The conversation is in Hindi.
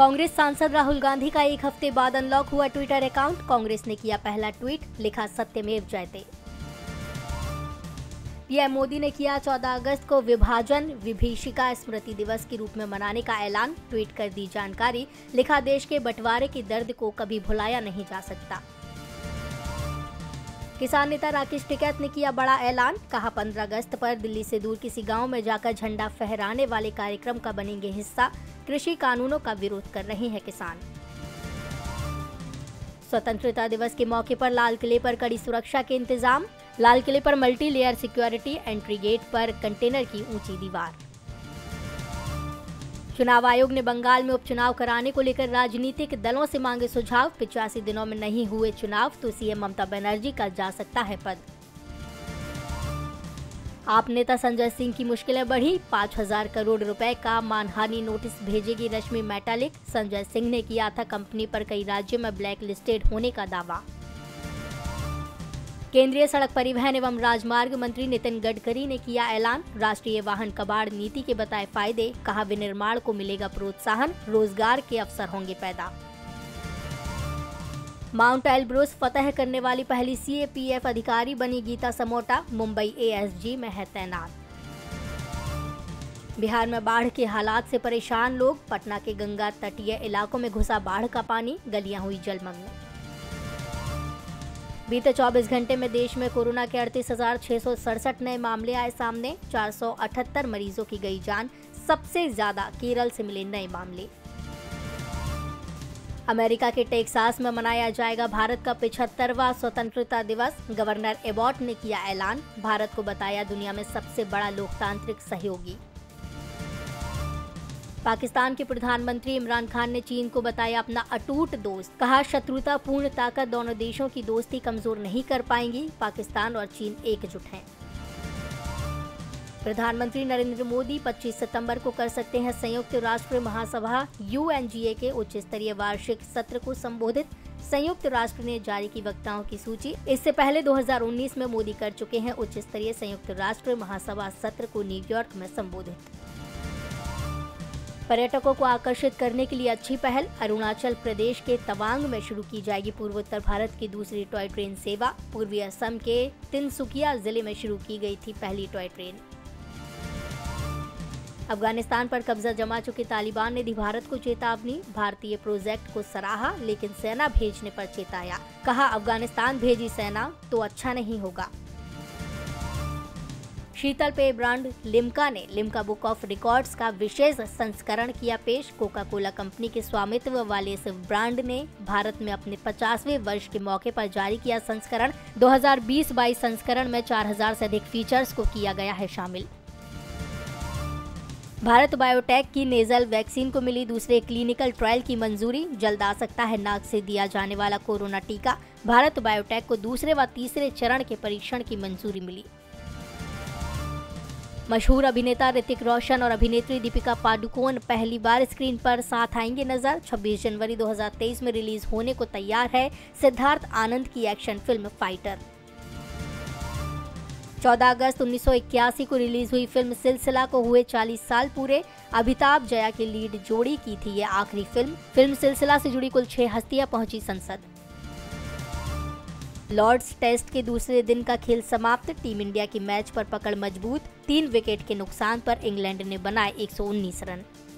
कांग्रेस सांसद राहुल गांधी का एक हफ्ते बाद अनलॉक हुआ ट्विटर अकाउंट। कांग्रेस ने किया पहला ट्वीट, लिखा सत्यमेव जयते। पीएम मोदी ने किया 14 अगस्त को विभाजन विभीषिका स्मृति दिवस के रूप में मनाने का ऐलान। ट्वीट कर दी जानकारी, लिखा देश के बंटवारे के दर्द को कभी भुलाया नहीं जा सकता। किसान नेता राकेश टिकैत ने किया बड़ा ऐलान, कहा 15 अगस्त पर दिल्ली से दूर किसी गांव में जाकर झंडा फहराने वाले कार्यक्रम का बनेंगे हिस्सा। कृषि कानूनों का विरोध कर रहे हैं किसान। स्वतंत्रता दिवस के मौके पर लाल किले पर कड़ी सुरक्षा के इंतजाम। लाल किले पर multi layer security, entry gate पर कंटेनर की ऊंची दीवार। चुनाव आयोग ने बंगाल में उपचुनाव कराने को लेकर राजनीतिक दलों से मांगे सुझाव। 85 दिनों में नहीं हुए चुनाव तो सीएम ममता बनर्जी का जा सकता है पद। आप नेता संजय सिंह की मुश्किलें बढ़ी, 5,000 करोड़ रुपए का मानहानि नोटिस भेजेगी रश्मि मेटालिक। संजय सिंह ने किया था कंपनी पर कई राज्यों में ब्लैक लिस्टेड होने का दावा। केंद्रीय सड़क परिवहन एवं राजमार्ग मंत्री नितिन गडकरी ने किया ऐलान, राष्ट्रीय वाहन कबाड़ नीति के बताए फायदे। कहा विनिर्माण को मिलेगा प्रोत्साहन, रोजगार के अवसर होंगे पैदा। माउंट एलब्रूस फतह करने वाली पहली सीएपीएफ अधिकारी बनी गीता समोटा, मुंबई एएसजी में है तैनात। बिहार में बाढ़ के हालात से परेशान लोग, पटना के गंगा तटीय इलाकों में घुसा बाढ़ का पानी, गलियां हुई जलमग्न। बीते 24 घंटे में देश में कोरोना के 38,667 नए मामले आए सामने, 478 मरीजों की गई जान। सबसे ज्यादा केरल से मिले नए मामले। अमेरिका के टेक्सास में मनाया जाएगा भारत का 75वां स्वतंत्रता दिवस। गवर्नर एबॉट ने किया ऐलान, भारत को बताया दुनिया में सबसे बड़ा लोकतांत्रिक सहयोगी। पाकिस्तान के प्रधानमंत्री इमरान खान ने चीन को बताया अपना अटूट दोस्त। कहा शत्रुतापूर्ण ताकत दोनों देशों की दोस्ती कमजोर नहीं कर पाएंगी, पाकिस्तान और चीन एकजुट हैं। प्रधानमंत्री नरेंद्र मोदी 25 सितंबर को कर सकते हैं संयुक्त राष्ट्र महासभा यूएनजीए के उच्च स्तरीय वार्षिक सत्र को संबोधित। संयुक्त राष्ट्र ने जारी की वक्ताओं की सूची। इससे पहले 2019 में मोदी कर चुके हैं उच्च स्तरीय संयुक्त राष्ट्र महासभा सत्र को न्यूयॉर्क में संबोधित। पर्यटकों को आकर्षित करने के लिए अच्छी पहल, अरुणाचल प्रदेश के तवांग में शुरू की जाएगी पूर्वोत्तर भारत की दूसरी टॉय ट्रेन सेवा। पूर्वी असम के तिनसुकिया जिले में शुरू की गई थी पहली टॉय ट्रेन। अफगानिस्तान पर कब्जा जमा चुके तालिबान ने दी भारत को चेतावनी, भारतीय प्रोजेक्ट को सराहा लेकिन सेना भेजने पर चेताया। कहा अफगानिस्तान भेजी सेना तो अच्छा नहीं होगा। शीतल पेय ब्रांड लिम्का ने लिम्का बुक ऑफ रिकॉर्ड्स का विशेष संस्करण किया पेश। कोका कोला कंपनी के स्वामित्व वाले इस ब्रांड ने भारत में अपने 50वें वर्ष के मौके पर जारी किया संस्करण। 2020-22 संस्करण में 4000 से अधिक फीचर्स को किया गया है शामिल। भारत बायोटेक की नेजल वैक्सीन को मिली दूसरे क्लिनिकल ट्रायल की मंजूरी। जल्द आ सकता है नाक से दिया जाने वाला कोरोना टीका। भारत बायोटेक को दूसरे व तीसरे चरण के परीक्षण की मंजूरी मिली। मशहूर अभिनेता ऋतिक रोशन और अभिनेत्री दीपिका पादुकोण पहली बार स्क्रीन पर साथ आएंगे नजर। 26 जनवरी 2023 में रिलीज होने को तैयार है सिद्धार्थ आनंद की एक्शन फिल्म फाइटर। 14 अगस्त 1981 को रिलीज हुई फिल्म सिलसिला को हुए 40 साल पूरे। अमिताभ जया की लीड जोड़ी की थी ये आखिरी फिल्म। फिल्म सिलसिला से जुड़ी कुल 6 हस्तियां पहुंची संसद। लॉर्ड्स टेस्ट के दूसरे दिन का खेल समाप्त, टीम इंडिया की मैच पर पकड़ मजबूत। 3 विकेट के नुकसान पर इंग्लैंड ने बनाए 119 रन।